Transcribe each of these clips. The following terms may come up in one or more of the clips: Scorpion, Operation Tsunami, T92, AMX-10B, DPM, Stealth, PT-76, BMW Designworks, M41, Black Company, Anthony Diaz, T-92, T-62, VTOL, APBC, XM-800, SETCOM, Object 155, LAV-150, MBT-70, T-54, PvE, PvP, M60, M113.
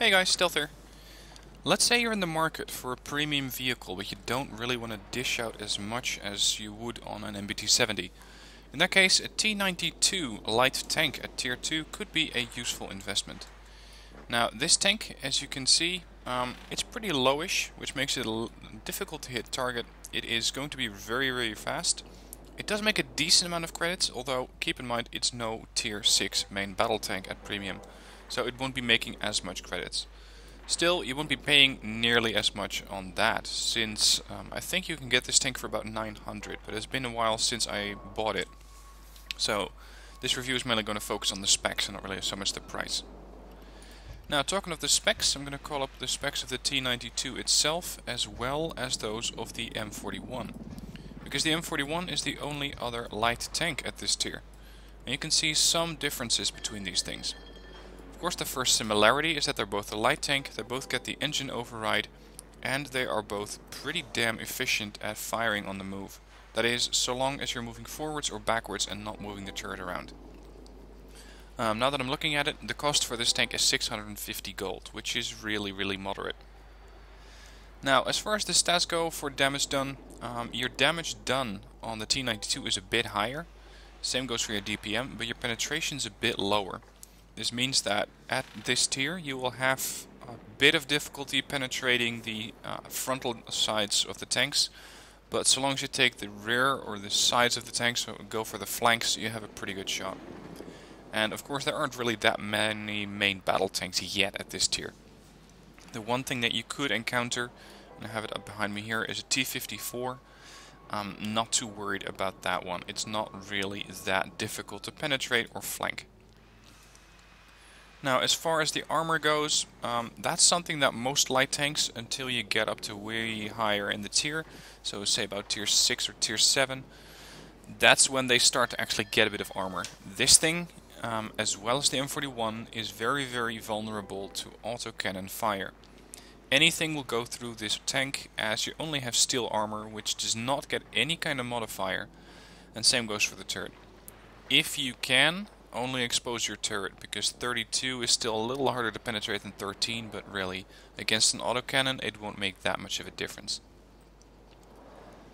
Hey guys, Stealth here. Let's say you're in the market for a premium vehicle, but you don't really want to dish out as much as you would on an MBT-70. In that case, a T-92 light tank at Tier 2 could be a useful investment. Now, this tank, as you can see, it's pretty lowish, which makes it difficult to hit target. It is going to be very, very fast. It does make a decent amount of credits, although keep in mind it's no Tier 6 main battle tank at premium, so it won't be making as much credits. Still, you won't be paying nearly as much on that, since I think you can get this tank for about 900, but it's been a while since I bought it. So this review is mainly going to focus on the specs and not really so much the price. Now, talking of the specs, I'm going to call up the specs of the T-92 itself, as well as those of the M41. Because the M41 is the only other light tank at this tier. And you can see some differences between these things. Of course, the first similarity is that they're both a light tank, they both get the engine override, and they are both pretty damn efficient at firing on the move. That is, so long as you're moving forwards or backwards and not moving the turret around. Now that I'm looking at it, the cost for this tank is 650 gold, which is really, really moderate. Now, as far as the stats go for damage done, your damage done on the T-92 is a bit higher. Same goes for your DPM, but your penetration's a bit lower. This means that at this tier you will have a bit of difficulty penetrating the frontal sides of the tanks, but so long as you take the rear or the sides of the tanks, so go for the flanks, you have a pretty good shot. And of course there aren't really that many main battle tanks yet at this tier. The one thing that you could encounter, and I have it up behind me here, is a T-54. I'm not too worried about that one. It's not really that difficult to penetrate or flank. Now, as far as the armor goes, that's something that most light tanks, until you get up to way higher in the tier, so say about tier 6 or tier 7, that's when they start to actually get a bit of armor. This thing, as well as the M41, is very, very vulnerable to autocannon fire. Anything will go through this tank, as you only have steel armor, which does not get any kind of modifier, and same goes for the turret. If you can, only expose your turret, because 32 is still a little harder to penetrate than 13, but really, against an autocannon, it won't make that much of a difference.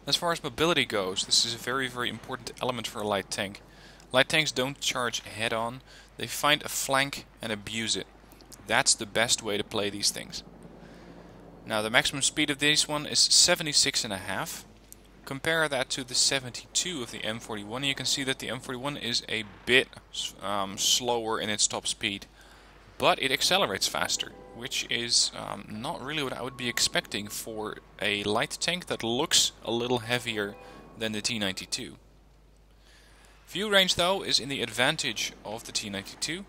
As far as mobility goes, this is a very, very important element for a light tank. Light tanks don't charge head-on, they find a flank and abuse it. That's the best way to play these things. Now, the maximum speed of this one is 76.5. Compare that to the 72 of the M41, and you can see that the M41 is a bit slower in its top speed, but it accelerates faster, which is not really what I would be expecting for a light tank that looks a little heavier than the T-92. View range, though, is in the advantage of the T-92.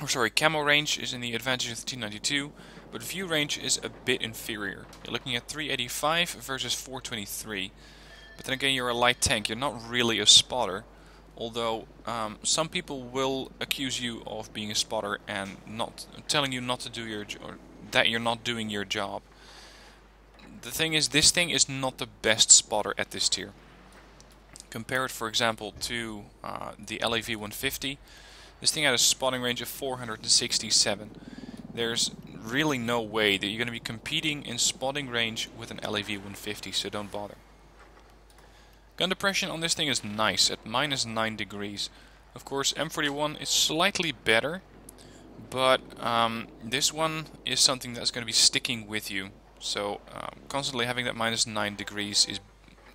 Or sorry, camo range is in the advantage of the T-92, but view range is a bit inferior. You're looking at 385 versus 423. But then again, you're a light tank, you're not really a spotter. Although, some people will accuse you of being a spotter and not telling you not to do your job, or that you're not doing your job. The thing is, this thing is not the best spotter at this tier. Compare it, for example, to the LAV-150. This thing had a spotting range of 467. There's really no way that you're going to be competing in spotting range with an LAV-150, so don't bother. Gun depression on this thing is nice, at -9 degrees. Of course, M41 is slightly better, but this one is something that's going to be sticking with you. So constantly having that -9 degrees is,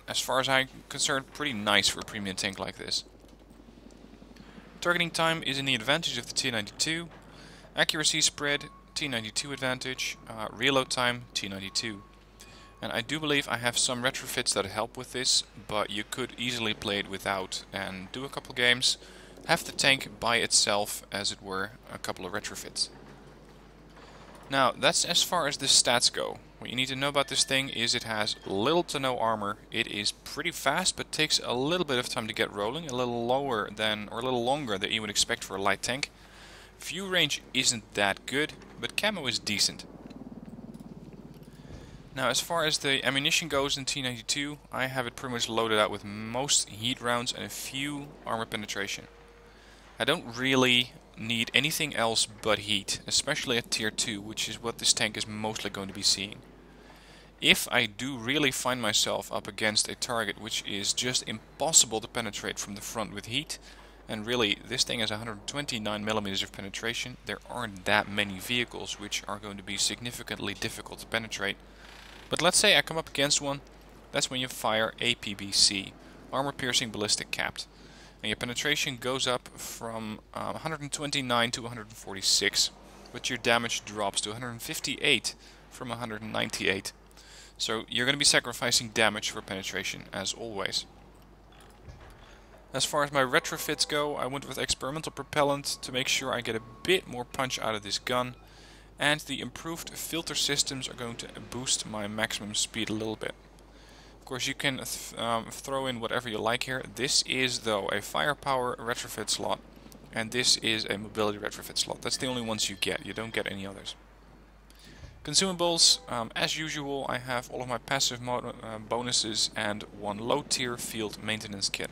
as far as I'm concerned, pretty nice for a premium tank like this. Targeting time is in the advantage of the T-92. Accuracy spread, T-92 advantage, reload time, T-92. And I do believe I have some retrofits that help with this, but you could easily play it without and do a couple games, have the tank by itself, as it were, a couple of retrofits. Now, that's as far as the stats go. What you need to know about this thing is it has little to no armor. It is pretty fast, but takes a little bit of time to get rolling, a little lower than, or a little longer than you would expect for a light tank. View range isn't that good, but camo is decent. Now, as far as the ammunition goes in T-92, I have it pretty much loaded out with most heat rounds and a few armor penetration. I don't really need anything else but heat, especially at tier 2, which is what this tank is mostly going to be seeing. If I do really find myself up against a target which is just impossible to penetrate from the front with heat, and really this thing has 129mm of penetration, there aren't that many vehicles which are going to be significantly difficult to penetrate. But let's say I come up against one, that's when you fire APBC, armor piercing ballistic capped, and your penetration goes up from 129 to 146, but your damage drops to 158 from 198. So you're going to be sacrificing damage for penetration, as always. As far as my retrofits go, I went with experimental propellant to make sure I get a bit more punch out of this gun. And the improved filter systems are going to boost my maximum speed a little bit. Of course, you can throw in whatever you like here. This is, though, a firepower retrofit slot, and this is a mobility retrofit slot. That's the only ones you get. You don't get any others. Consumables, as usual, I have all of my passive bonuses and one low-tier field maintenance kit.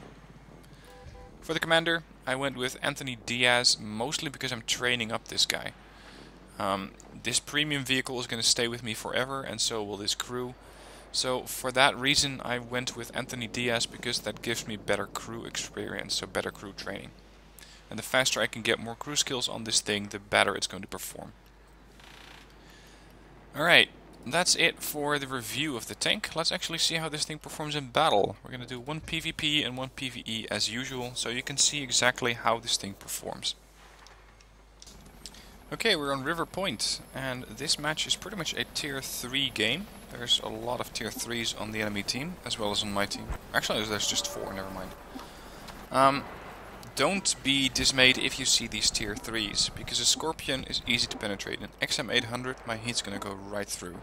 For the commander, I went with Anthony Diaz, mostly because I'm training up this guy. This premium vehicle is going to stay with me forever, and so will this crew. So for that reason, I went with Anthony Diaz, because that gives me better crew experience, so better crew training. And the faster I can get more crew skills on this thing, the better it's going to perform. Alright, that's it for the review of the tank. Let's actually see how this thing performs in battle. We're going to do one PvP and one PvE as usual, so you can see exactly how this thing performs. Okay, we're on River Point, and this match is pretty much a tier 3 game. There's a lot of tier 3s on the enemy team, as well as on my team. Actually, there's just 4, never mind. Don't be dismayed if you see these tier 3s, because a Scorpion is easy to penetrate. An XM-800, my heat's gonna go right through.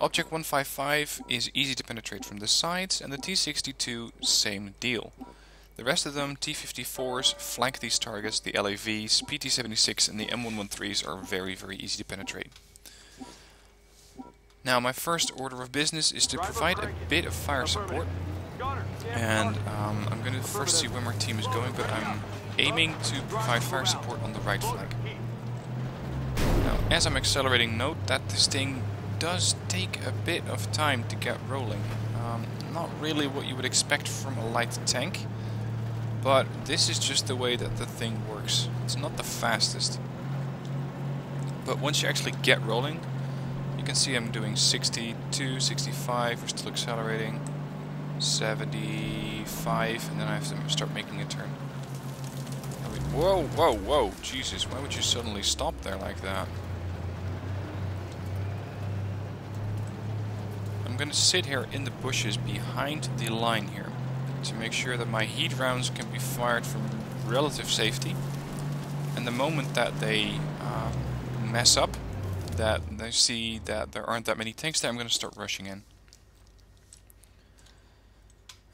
Object 155 is easy to penetrate from the sides, and the T-62, same deal. The rest of them, T-54s, flank these targets. The LAVs, PT-76 and the M113s are very easy to penetrate. Now, my first order of business is to provide a bit of fire support. And I'm going to first see where my team is going, but I'm aiming to provide fire support on the right flank. Now, as I'm accelerating, note that this thing does take a bit of time to get rolling. Not really what you would expect from a light tank, but this is just the way that the thing works. It's not the fastest. But once you actually get rolling, you can see I'm doing 62, 65, we're still accelerating. 75, and then I have to start making a turn. Whoa, Jesus, why would you suddenly stop there like that? I'm gonna sit here in the bushes behind the line here to make sure that my heat rounds can be fired from relative safety, and the moment that they mess up, that they see that there aren't that many tanks there, I'm gonna start rushing in.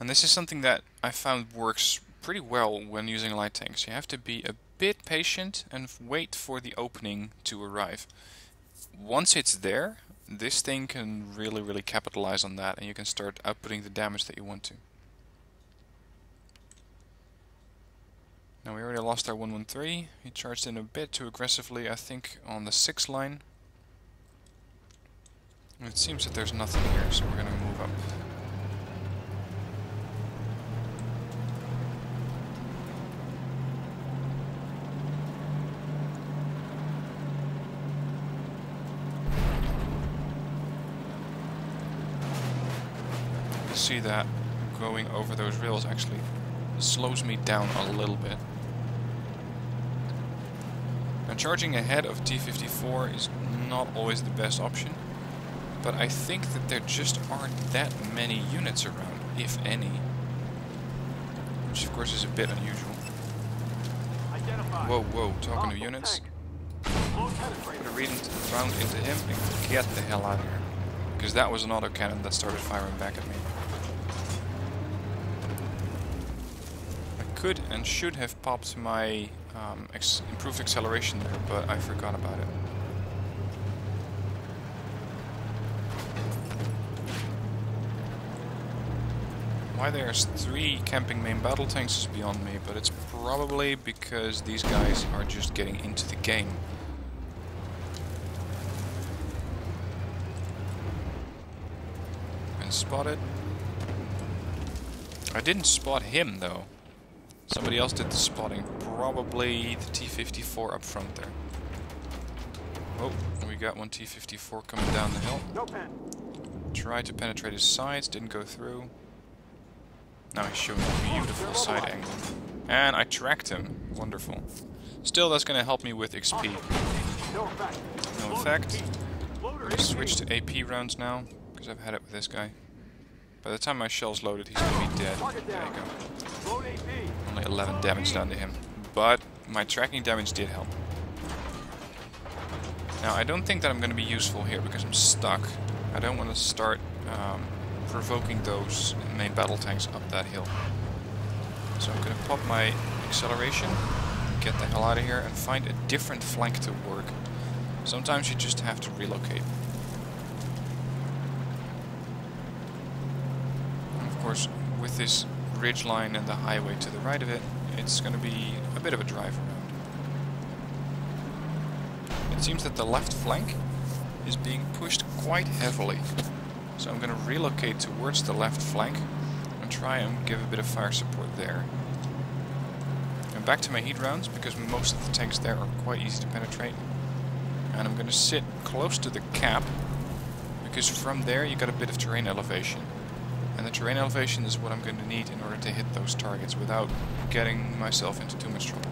And this is something that I found works pretty well when using light tanks. You have to be a bit patient and wait for the opening to arrive. Once it's there, this thing can really capitalize on that, and you can start outputting the damage that you want to. Now, we already lost our 113. He charged in a bit too aggressively, I think, on the 6th line. And it seems that there's nothing here, so we're going to move up. See that going over those rails actually slows me down a little bit. Now, charging ahead of T-54 is not always the best option, but I think that there just aren't that many units around, if any, which of course is a bit unusual. Whoa, talking to units. Put a round into him and get the hell out of here, because that was an autocannon that started firing back at me. Could and should have popped my improved acceleration there, but I forgot about it. Why there's 3 camping main battle tanks is beyond me, but it's probably because these guys are just getting into the game. And spotted. I didn't spot him though. Somebody else did the spotting. Probably the T-54 up front there. Oh, we got one T-54 coming down the hill. No pen. Tried to penetrate his sides, didn't go through. Now he's showing a beautiful side angle. And I tracked him. Wonderful. Still, that's going to help me with XP. No effect. I switch to AP rounds now, because I've had it with this guy. By the time my shell's loaded, he's going to be dead. There you go. Only 11 damage done to him. But my tracking damage did help. Now, I don't think that I'm going to be useful here, because I'm stuck. I don't want to start provoking those main battle tanks up that hill. So I'm going to pop my acceleration, get the hell out of here, and find a different flank to work. Sometimes you just have to relocate. And of course, with this ridge line and the highway to the right of it, it's going to be a bit of a drive around. It seems that the left flank is being pushed quite heavily. So I'm going to relocate towards the left flank and try and give a bit of fire support there. And back to my heat rounds, because most of the tanks there are quite easy to penetrate. And I'm going to sit close to the cap, because from there you got a bit of terrain elevation. And the terrain elevation is what I'm going to need in order to hit those targets without getting myself into too much trouble.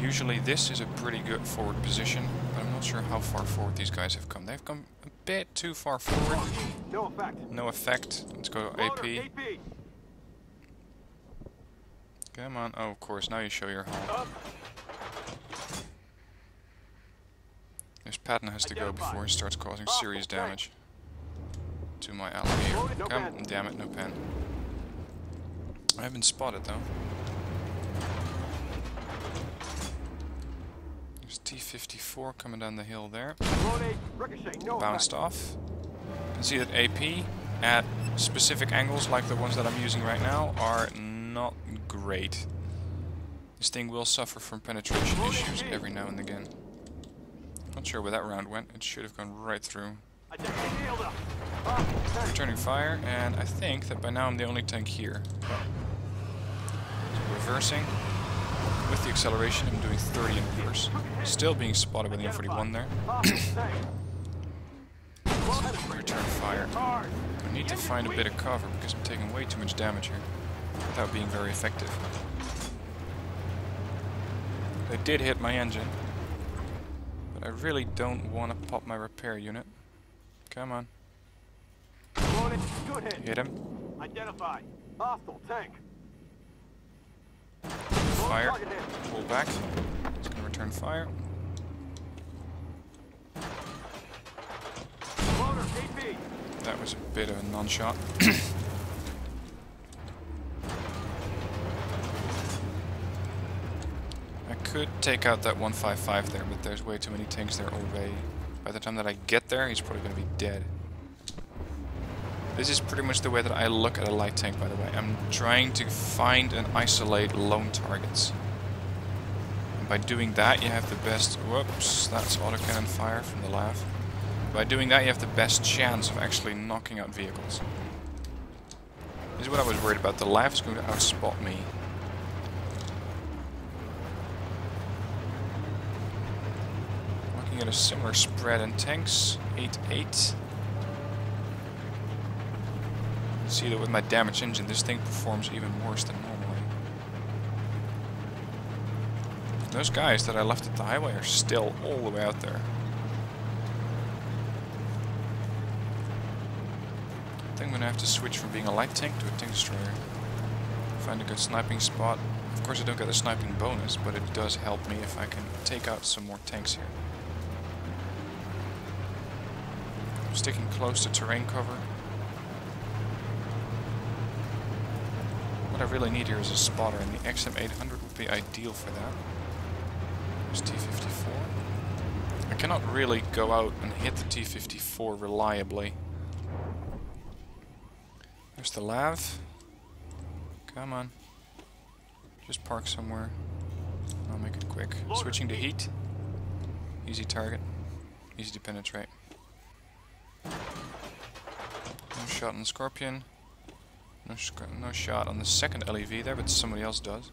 Usually this is a pretty good forward position, but I'm not sure how far forward these guys have come. They've come a bit too far forward. No effect. No effect. Let's go to AP. Come on. Oh, of course. Now you show your hull. This Patton has to go before he starts causing serious damage to my ally. Come, damn it, no pen. I haven't spotted though. T-54 coming down the hill there. Bounced off. You can see that AP at specific angles like the ones that I'm using right now are not great. This thing will suffer from penetration issues every now and again. Not sure where that round went. It should have gone right through. Returning fire, and I think that by now I'm the only tank here. So reversing. With the acceleration, I'm doing 30 in reverse. Still being spotted by the M41 there. Return fire. I need to find a bit of cover because I'm taking way too much damage here without being very effective. They did hit my engine, but I really don't want to pop my repair unit. Come on. Hit him. Identify hostile tank. Fire. Pull back. It's going to return fire. That was a bit of a non-shot. I could take out that 155 there, but there's way too many tanks there already. By the time that I get there, he's probably going to be dead. This is pretty much the way that I look at a light tank, by the way. I'm trying to find and isolate lone targets. And by doing that, you have the best... Whoops, that's autocannon fire from the LAV. By doing that, you have the best chance of actually knocking out vehicles. This is what I was worried about. The LAV is going to outspot me. Looking at a similar spread in tanks. 8-8. See that with my damage engine, this thing performs even worse than normally. Those guys that I left at the highway are still all the way out there. I think I'm going to have to switch from being a light tank to a tank destroyer. Find a good sniping spot. Of course I don't get a sniping bonus, but it does help me if I can take out some more tanks here. I'm sticking close to terrain cover. What I really need here is a spotter, and the XM-800 would be ideal for that. There's T-54. I cannot really go out and hit the T-54 reliably. There's the LAV. Come on. Just park somewhere. I'll make it quick. Switching to heat. Easy target. Easy to penetrate. No shot on the Scorpion. No shot on the second LEV there, but somebody else does.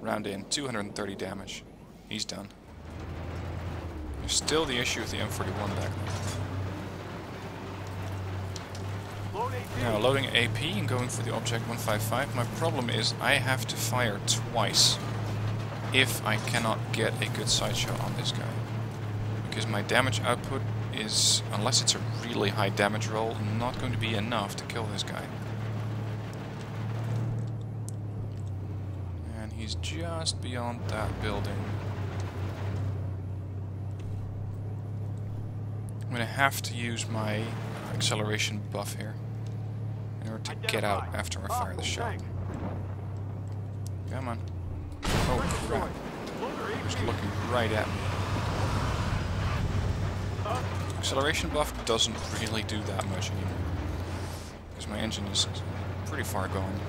Round in. 230 damage. He's done. There's still the issue with the M41 back there. Now loading AP and going for the Object 155. My problem is I have to fire twice if I cannot get a good side shot on this guy. Because my damage output is, unless it's a really high damage roll, not going to be enough to kill this guy. And he's just beyond that building. I'm going to have to use my acceleration buff here in order to get out after I fire the shot. Come on. Oh crap. Just looking right at me. Acceleration buff doesn't really do that much anymore, because my engine is pretty far gone.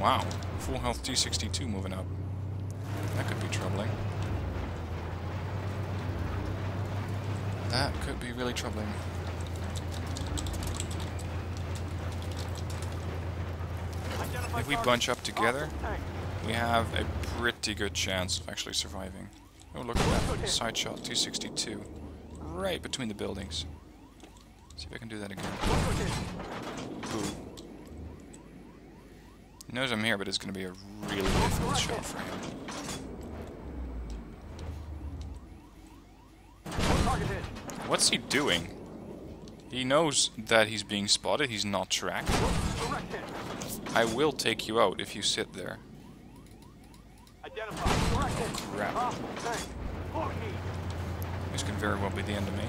Wow, full health T-62 moving up. That could be troubling. That could be really troubling. If we bunch up together, we have a pretty good chance of actually surviving. Oh, look at that. Side shot, T-62. Right between the buildings. See if I can do that again. Boom. He knows I'm here, but it's going to be a really difficult shot for him. What's he doing? He knows that he's being spotted. He's not tracked. I will take you out if you sit there. Oh crap. This could very well be the end of me.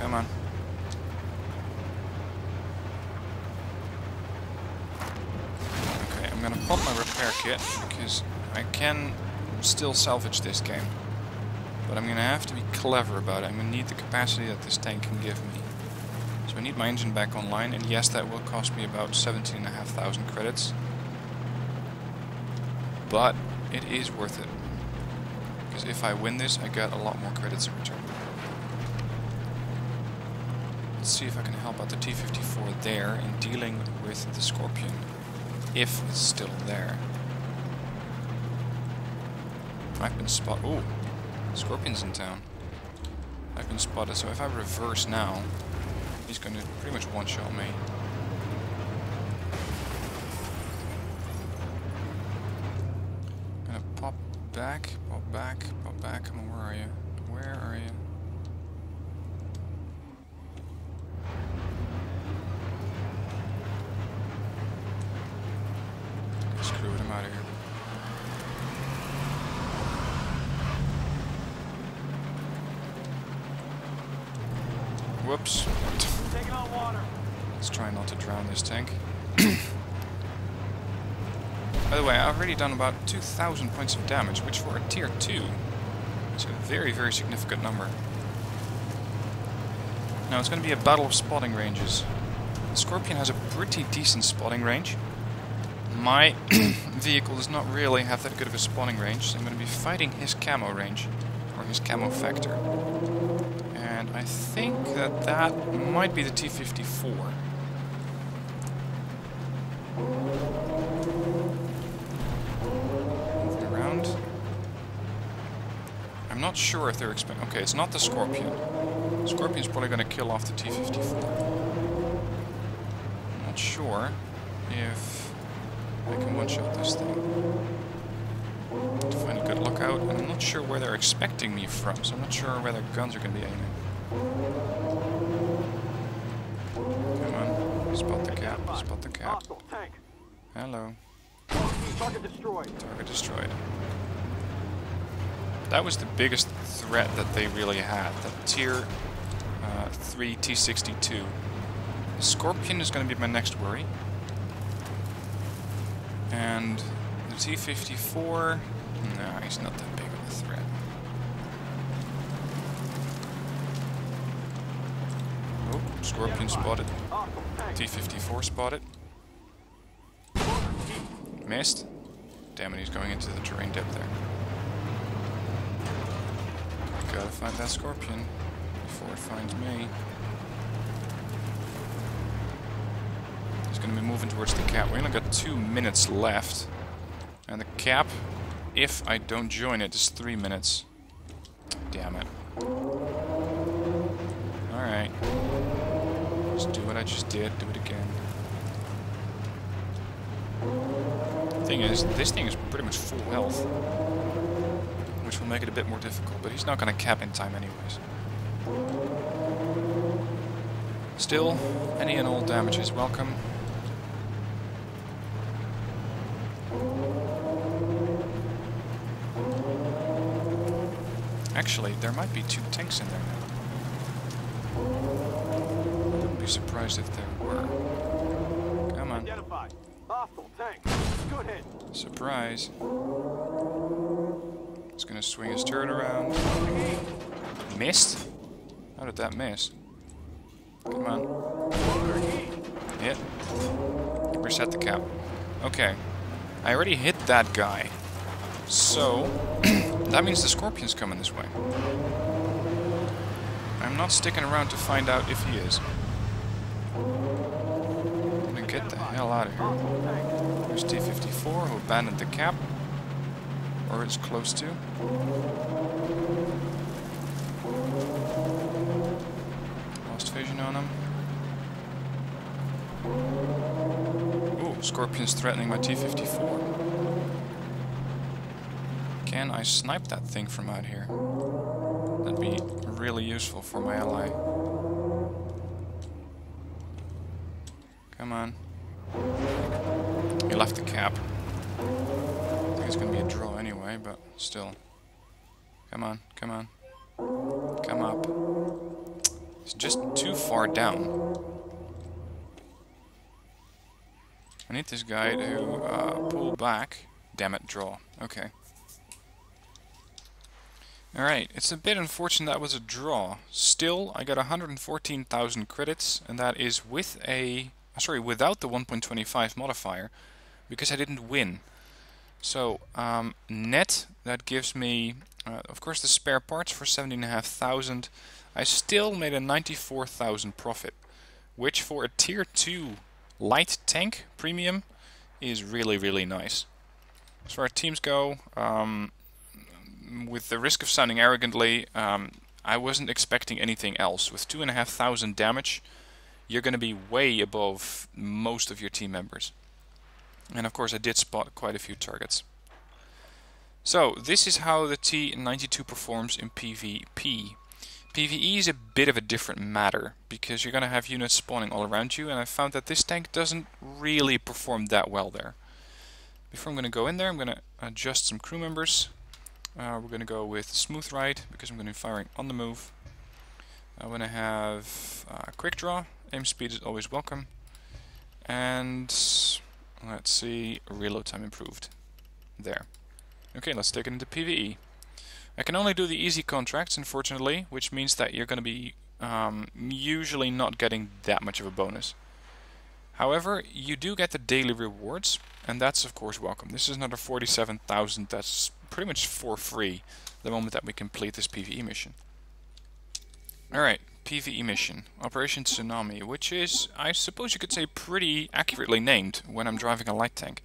Come on. Okay, I'm gonna pop my repair kit because I can still salvage this game. But I'm gonna have to be clever about it. I'm gonna need the capacity that this tank can give me. So I need my engine back online, and yes, that will cost me about 17,500 credits. But it is worth it. Because if I win this, I get a lot more credits in return. Let's see if I can help out the T-54 there in dealing with the Scorpion. If it's still there. I've been spotted. Ooh! Scorpion's in town. I've been spotted, so if I reverse now, he's going to pretty much one-shot me. I'm going to pop back, pop back, pop back. Come on, where are you? Where are you? Okay, screw it, I'm out of here. Whoops. Let's try not to drown this tank. By the way, I've already done about 2,000 points of damage, which for a tier 2 is a very, very significant number. Now it's going to be a battle of spotting ranges. The Scorpion has a pretty decent spotting range. My vehicle does not really have that good of a spotting range, so I'm going to be fighting his camo range, or his camo factor. And I think that that might be the T-54. Move it around. I'm not sure if they're expecting. Okay, it's not the Scorpion. The Scorpion's probably going to kill off the T-54. I'm not sure if I can one-shot this thing. To find a good lookout, and I'm not sure where they're expecting me from, so I'm not sure where their guns are going to be aiming. Come on, spot the cap, spot the cap. Hello. Target destroyed. Target destroyed. That was the biggest threat that they really had, that tier 3 T-62. The Scorpion is going to be my next worry. And the T-54, no, he's not that big of a threat. Scorpion spotted. T-54 spotted. Missed. Damn it, he's going into the terrain depth there. Gotta find that Scorpion before it finds me. He's gonna be moving towards the cap. We only got 2 minutes left. And the cap, if I don't join it, is 3 minutes. Damn it. Alright. Just do what I just did. Do it again. Thing is, this thing is pretty much full health, which will make it a bit more difficult, but he's not going to cap in time anyways. Still, any and all damage is welcome. Actually, there might be 2 tanks in there now. I wouldn't be surprised if there were. Come on. Surprise. He's gonna swing his turret around. Missed? How did that miss? Come on. Hit. Reset the cap. Okay. I already hit that guy. So, that means the Scorpion's coming this way. I'm not sticking around to find out if he is. I'm gonna get the hell out of here. There's T-54 who abandoned the cap. Or it's close to. Lost vision on him. Ooh, Scorpion's threatening my T-54. Can I snipe that thing from out here? That'd be really useful for my ally. Come on. He left the cap. It's gonna be a draw anyway, but still. Come on, come on. Come up. It's just too far down. I need this guy to pull back. Damn it, draw. Okay. Alright, it's a bit unfortunate that was a draw. Still, I got 114,000 credits, and that is with a... Sorry, without the 1.25 modifier, because I didn't win. So, net, that gives me, of course, the spare parts for 17,500. I still made a 94,000 profit, which for a tier 2 light tank premium is really, really nice. As far as teams go, with the risk of sounding arrogantly, I wasn't expecting anything else. With 2,500 damage, you're going to be way above most of your team members. And of course I did spot quite a few targets. So this is how the T-92 performs in PvP. PvE is a bit of a different matter because you're going to have units spawning all around you, and I found that this tank doesn't really perform that well there. Before I'm going to go in there, I'm going to adjust some crew members. We're going to go with smooth ride because I'm going to be firing on the move. I'm going to have quick draw. Aim speed is always welcome. And let's see, reload time improved. There. Okay, let's take it into PvE. I can only do the easy contracts, unfortunately, which means that you're going to be usually not getting that much of a bonus. However, you do get the daily rewards, and that's of course welcome. This is another 47,000, that's pretty much for free the moment that we complete this PvE mission. Alright. PvE mission, Operation Tsunami, which is, I suppose you could say, pretty accurately named when I'm driving a light tank.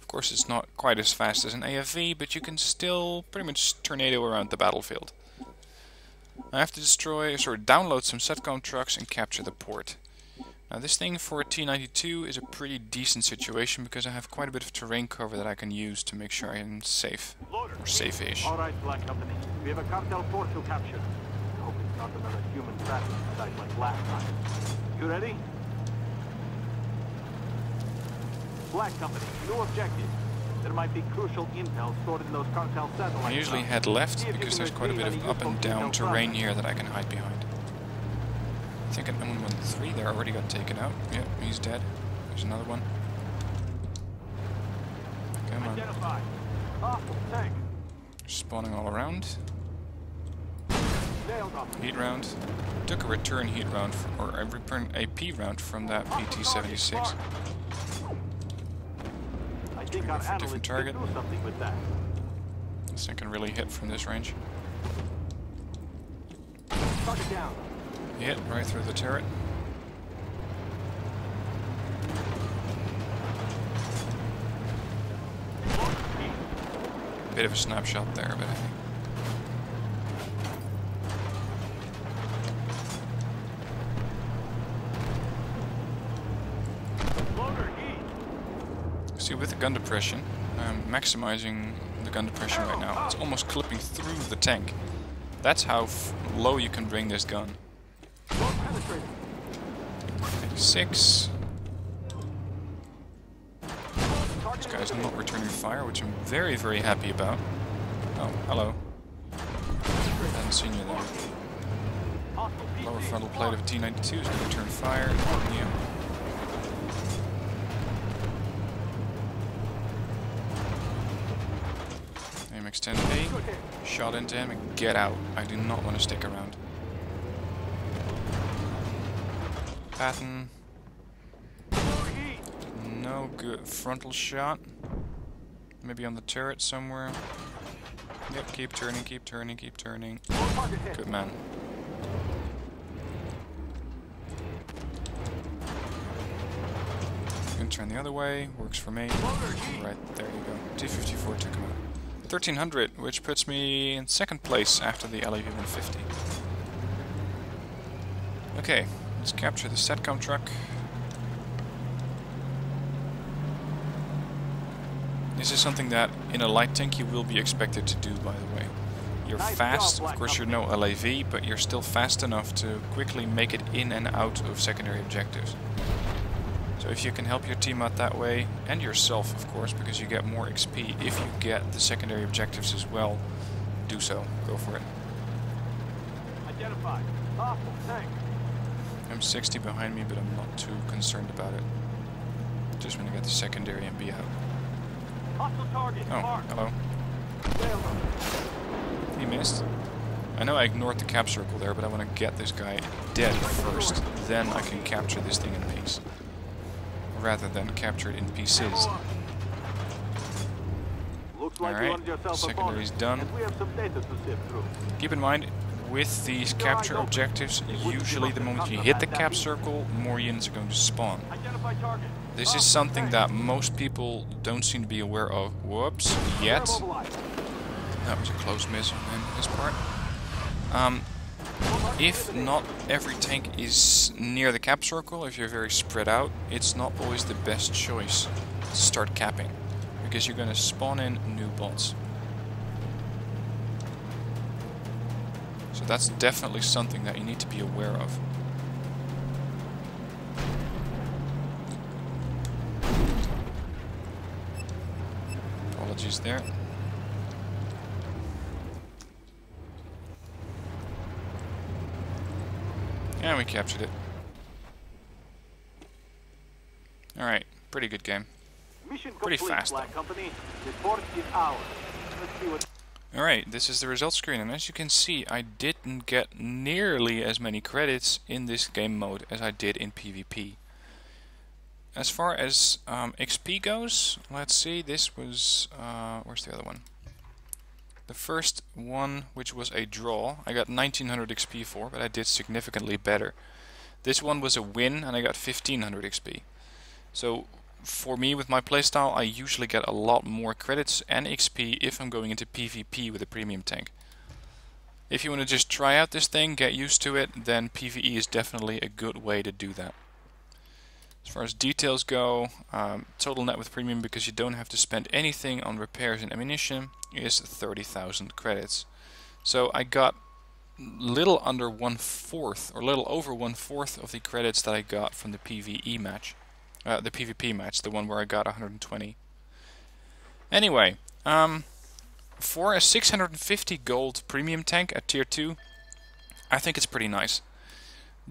Of course it's not quite as fast as an AFV, but you can still pretty much tornado around the battlefield. I have to destroy, or download some SETCOM trucks and capture the port. Now this thing for a T-92 is a pretty decent situation because I have quite a bit of terrain cover that I can use to make sure I'm safe, or safe-ish. Alright, Black Company, we have a cartel port to capture. Not another human traffic site like last time. You ready? Black Company, new objective. There might be crucial intel stored in those cartel satellites. I usually head left because there's quite a bit of up and down terrain here that I can hide behind. I think an M113 there already got taken out. Yep, he's dead. There's another one. Come on. Spawning all around. Heat round. Took a return heat round, or a return AP round from that PT-76. Trying to go for a different target. This thing can really hit from this range. Hit right through the turret. Bit of a snapshot there, but I think. See, with the gun depression, I'm maximizing the gun depression right now. It's almost clipping through the tank. That's how low you can bring this gun. 86. This guy's not returning fire, which I'm very, very happy about. Oh, hello. Haven't seen you there. Lower frontal plate of a T-92 is going to return fire. Yeah. AMX-10B, shot into him and get out. I do not want to stick around. Pattern. No good. Frontal shot. Maybe on the turret somewhere. Yep, keep turning, keep turning, keep turning. Good man. You can turn the other way. Works for me. Right, there you go. T-54 took him out. 1300, which puts me in second place after the LAV-150. Okay, let's capture the SETCOM truck. This is something that in a light tank you will be expected to do, by the way. You're fast, of course you're no LAV, but you're still fast enough to quickly make it in and out of secondary objectives. So if you can help your team out that way, and yourself of course, because you get more XP if you get the secondary objectives as well, do so. Go for it. Identified. Awful tank. M60 behind me, but I'm not too concerned about it. Just want to get the secondary and be out. Hostile target. Oh, hello. He missed. I know I ignored the cap circle there, but I want to get this guy dead first. Then I can capture this thing in peace. Rather than captured in pieces. Alright, secondary's done. Keep in mind, with these capture objectives, usually the moment you hit the cap circle, more units are going to spawn. This is something that most people don't seem to be aware of. Whoops, yet. That was a close miss on this part. If not every tank is near the cap circle, if you're very spread out, it's not always the best choice to start capping, because you're going to spawn in new bots. So that's definitely something that you need to be aware of. Apologies there. And we captured it. Alright, pretty good game. Pretty fast. Alright, this is the results screen, and as you can see, I didn't get nearly as many credits in this game mode as I did in PvP. As far as XP goes, let's see, this was... where's the other one? The first one, which was a draw, I got 1900 XP for, but I did significantly better. This one was a win, and I got 1500 XP. So, for me, with my playstyle, I usually get a lot more credits and XP if I'm going into PvP with a premium tank. If you want to just try out this thing, get used to it, then PvE is definitely a good way to do that. As far as details go, total net with premium, because you don't have to spend anything on repairs and ammunition, is 30,000 credits. So I got little under 1/4, or little over 1/4 of the credits that I got from the PvE match, the PvP match, the one where I got 120. Anyway, for a 650 gold premium tank at tier 2, I think it's pretty nice.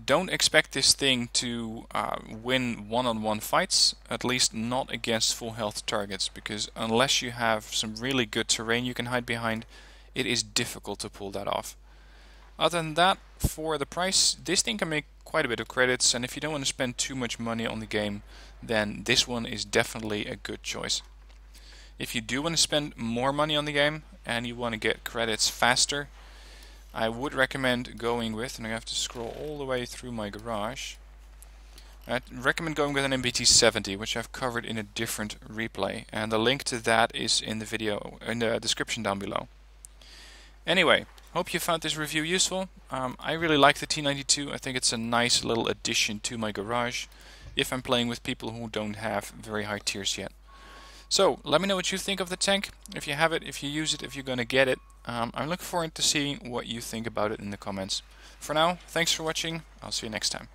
Don't expect this thing to win one-on-one fights, at least not against full health targets, because unless you have some really good terrain you can hide behind, it is difficult to pull that off. Other than that, for the price, this thing can make quite a bit of credits, and if you don't want to spend too much money on the game, then this one is definitely a good choice. If you do want to spend more money on the game and you want to get credits faster, I would recommend going with, and I have to scroll all the way through my garage, I'd recommend going with an MBT-70, which I've covered in a different replay, and the link to that is in the video, in the description down below. Anyway, hope you found this review useful. I really like the T92. I think it's a nice little addition to my garage if I'm playing with people who don't have very high tiers yet. So let me know what you think of the tank, if you have it, if you use it, if you're gonna get it. I'm looking forward to seeing what you think about it in the comments. For now, thanks for watching, I'll see you next time.